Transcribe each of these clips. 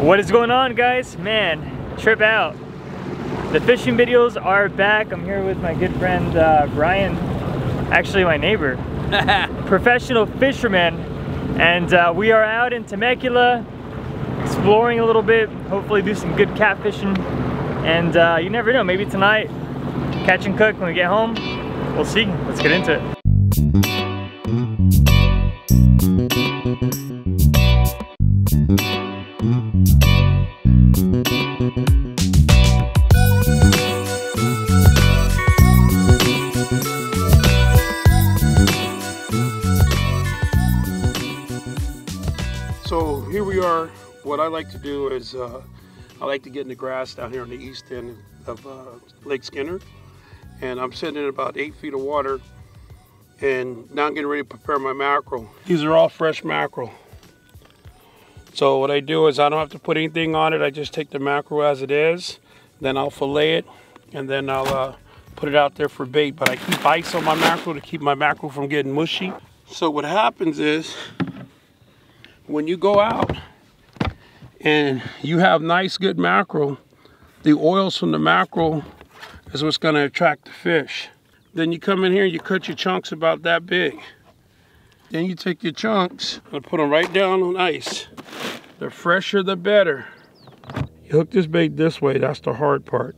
What is going on, guys? Man, trip out. The fishing videos are back. I'm here with my good friend Brian, actually my neighbor, professional fisherman, and we are out in Temecula exploring a little bit, hopefully do some good catfishing, and you never know, maybe tonight catch and cook when we get home. We'll see. Let's get into it. So here we are. What I like to do is I like to get in the grass down here on the east end of Lake Skinner, and I'm sitting in about 8 feet of water, and now I'm getting ready to prepare my mackerel. These are all fresh mackerel. So what I do is I don't have to put anything on it. I just take the mackerel as it is, then I'll fillet it, and then I'll put it out there for bait. But I keep ice on my mackerel to keep my mackerel from getting mushy. So what happens is, when you go out and you have nice good mackerel, the oils from the mackerel is what's going to attract the fish. Then you come in here and you cut your chunks about that big. Then you take your chunks and put them right down on ice. The fresher the better. You hook this bait this way, that's the hard part.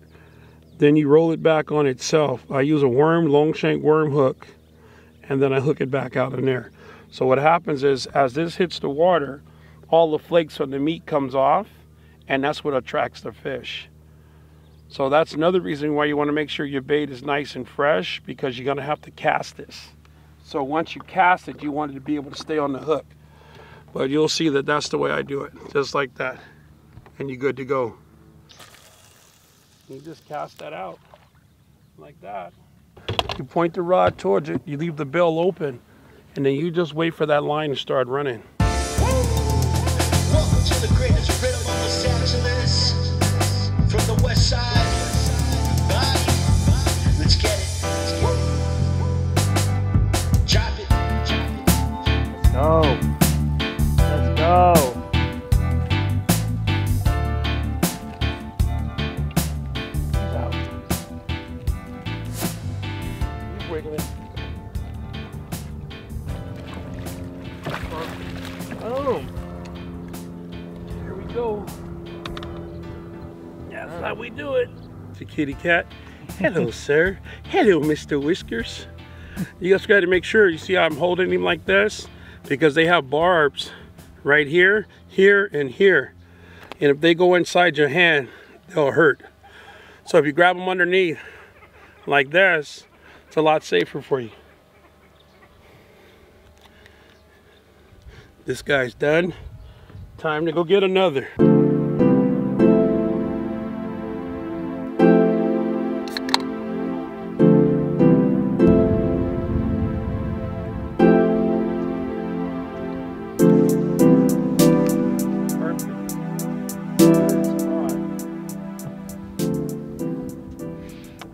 Then you roll it back on itself. I use a worm, long shank worm hook, and then I hook it back out in there. So what happens is, as this hits the water, all the flakes on the meat comes off, and that's what attracts the fish. So that's another reason why you want to make sure your bait is nice and fresh, because you're going to have to cast this. So once you cast it, you want it to be able to stay on the hook. But you'll see that that's the way I do it, just like that, and you're good to go. You just cast that out like that. You point the rod towards it, you leave the bill open, and then you just wait for that line to start running. Welcome to the greatest rhythm of Los Angeles, from the west side. Bye. Let's get it. Woo. Drop it. Let's go. Let's go. Keep wiggling. Oh, here we go. That's how we do it. It's a kitty cat. Hello, sir. Hello, Mr. Whiskers. You just got to make sure, you see how I'm holding him like this? Because they have barbs right here, here, and here. And if they go inside your hand, they'll hurt. So if you grab them underneath like this, it's a lot safer for you. This guy's done. Time to go get another.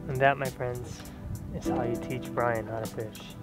And that, my friends, is how you teach Brian how to fish.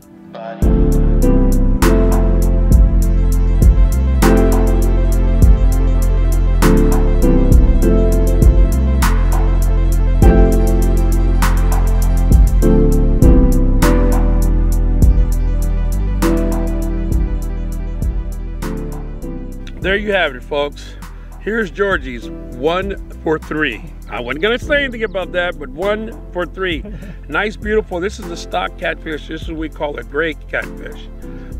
There you have it, folks. Here's Georgie's 1 for 3. I wasn't gonna say anything about that, but 1 for 3. Nice, beautiful. This is a stock catfish. This is what we call a gray catfish.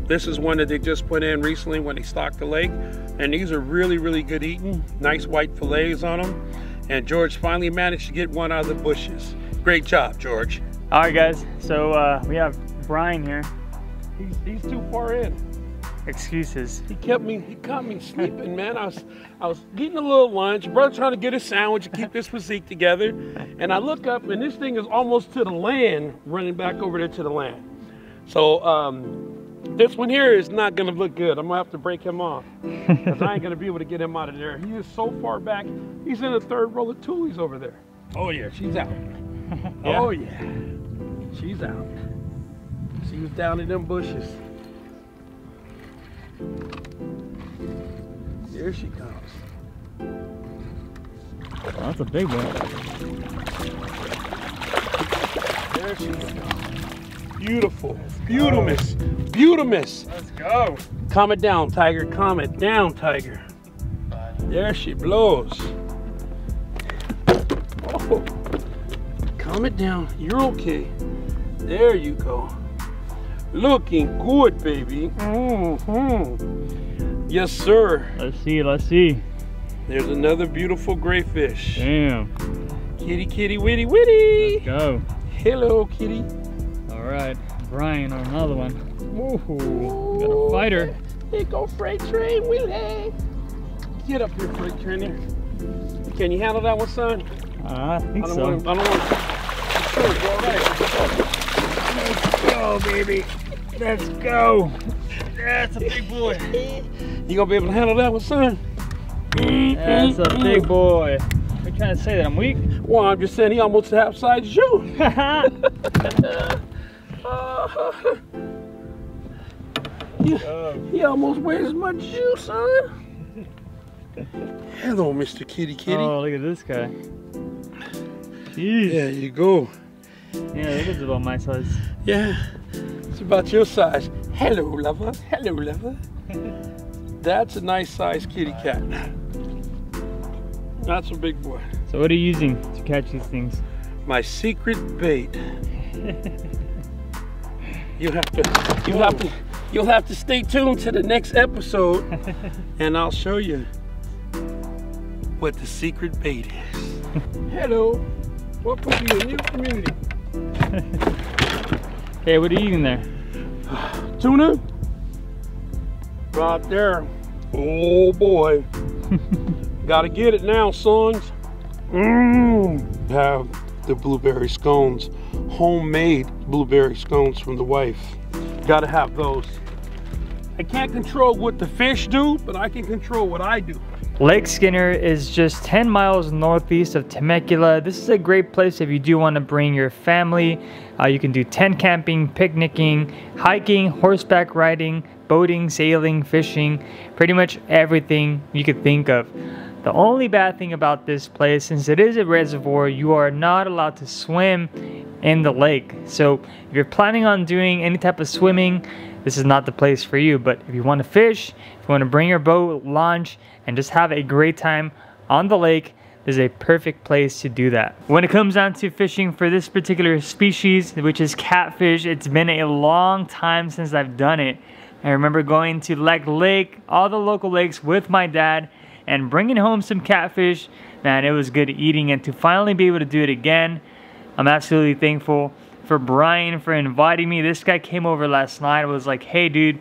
This is one that they just put in recently when they stocked the lake. And these are really, really good eating. Nice white fillets on them. And George finally managed to get one out of the bushes. Great job, George. All right, guys. So we have Brian here. He's too far in. Excuses. He caught me sleeping, man. I was eating a little lunch, brother trying to get a sandwich to keep this physique together, and I look up and this thing is almost to the land, running back over there to the land. So this one here is not gonna look good. I'm gonna have to break him off, because I ain't gonna be able to get him out of there. He is so far back. He's in the third row of toolies over there. Oh yeah, she's out. Yeah. Oh yeah, she's out. She was down in them bushes. There she comes. Well, that's a big one. There she is. Beautiful. Beautimus. Beautimus. Let's go. Calm it down, Tiger. Calm it down, Tiger. There she blows. Oh. Calm it down. You're okay. There you go. Looking good, baby. Mm-hmm. Yes, sir. Let's see. Let's see. There's another beautiful gray fish. Damn. Kitty, kitty, witty, witty. Let's go. Hello, kitty. All right, Brian on another one. Ooh, got a fighter. Here go freight train, Willie. Get up here, freight trainer. Can you handle that one, son? I think so. Let's go, baby. Let's go. That's a big boy. You gonna be able to handle that one, son? That's a big boy. Are you trying to say that I'm weak? Well, I'm just saying he almost half-sized you. He almost weighs as much as you, son. Hello, Mr. Kitty Kitty. Oh, look at this guy. Jeez. There you go. Yeah, look, it's about my size. Yeah, it's about your size. Hello, lover. Hello, lover. That's a nice size kitty cat. That's a big boy. So what are you using to catch these things? My secret bait. You'll have to stay tuned to the next episode, and I'll show you what the secret bait is. Hello, welcome to your new community. Hey, what are you eating there? Tuna. Right there. Oh boy. Gotta get it now, sons. Have the blueberry scones. Homemade blueberry scones from the wife. Gotta have those. I can't control what the fish do, but I can control what I do. Lake Skinner is just 10 miles northeast of Temecula. This is a great place if you do want to bring your family. You can do tent camping, picnicking, hiking, horseback riding, boating, sailing, fishing, pretty much everything you could think of. The only bad thing about this place, since it is a reservoir, you are not allowed to swim in the lake. So if you're planning on doing any type of swimming, this is not the place for you. But if you want to fish, if you want to bring your boat, launch, and just have a great time on the lake, this is a perfect place to do that. When it comes down to fishing for this particular species, which is catfish, it's been a long time since I've done it. I remember going to Leck Lake, all the local lakes with my dad, and bringing home some catfish. Man, it was good eating, and to finally be able to do it again, I'm absolutely thankful for Brian for inviting me. This guy came over last night and was like, hey dude,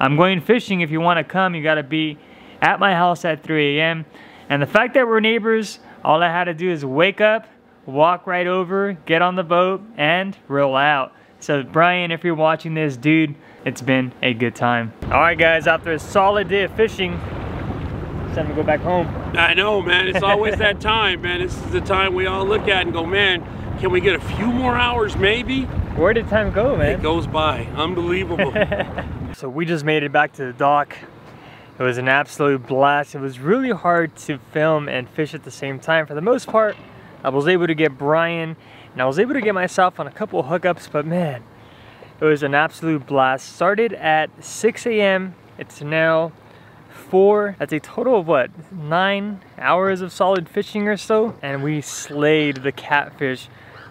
I'm going fishing. If you want to come, you got to be at my house at 3 a.m. And the fact that we're neighbors, all I had to do is wake up, walk right over, get on the boat, and roll out. So Brian, if you're watching this, dude, it's been a good time. All right, guys, after a solid day of fishing, it's time to go back home. I know, man. It's always that time, man. This is the time we all look at and go, man, can we get a few more hours, maybe? Where did time go, man? It goes by. Unbelievable. So we just made it back to the dock. It was an absolute blast. It was really hard to film and fish at the same time. For the most part, I was able to get Brian, and I was able to get myself on a couple hookups, but man, it was an absolute blast. Started at 6 a.m. It's now 4. That's a total of what? 9 hours of solid fishing or so. And we slayed the catfish.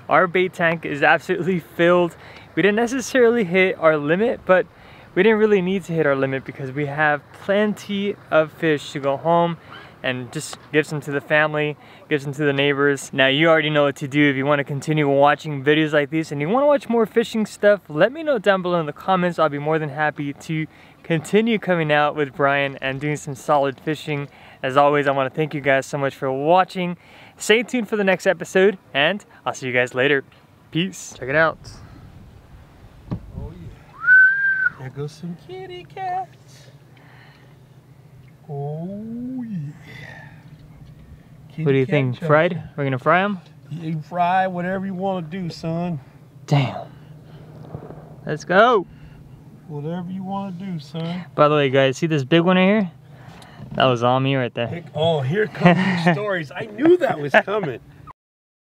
Our bait tank is absolutely filled. We didn't necessarily hit our limit, but we didn't really need to hit our limit because we have plenty of fish to go home and just gives them to the family, gives them to the neighbors. Now you already know what to do if you want to continue watching videos like these and you want to watch more fishing stuff, let me know down below in the comments. I'll be more than happy to continue coming out with Brian and doing some solid fishing. As always, I want to thank you guys so much for watching. Stay tuned for the next episode, and I'll see you guys later. Peace. Check it out. Oh yeah. There goes some kitty cats. Oh yeah. Kitty, what do you think? Fried? Chocolate. We're gonna fry them? You can fry whatever you want to do, son. Damn. Let's go. Whatever you want to do, son. By the way, guys, see this big one right here? That was on me right there. Oh, here comes the stories. I knew that was coming.